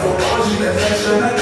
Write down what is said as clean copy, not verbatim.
for all you affection.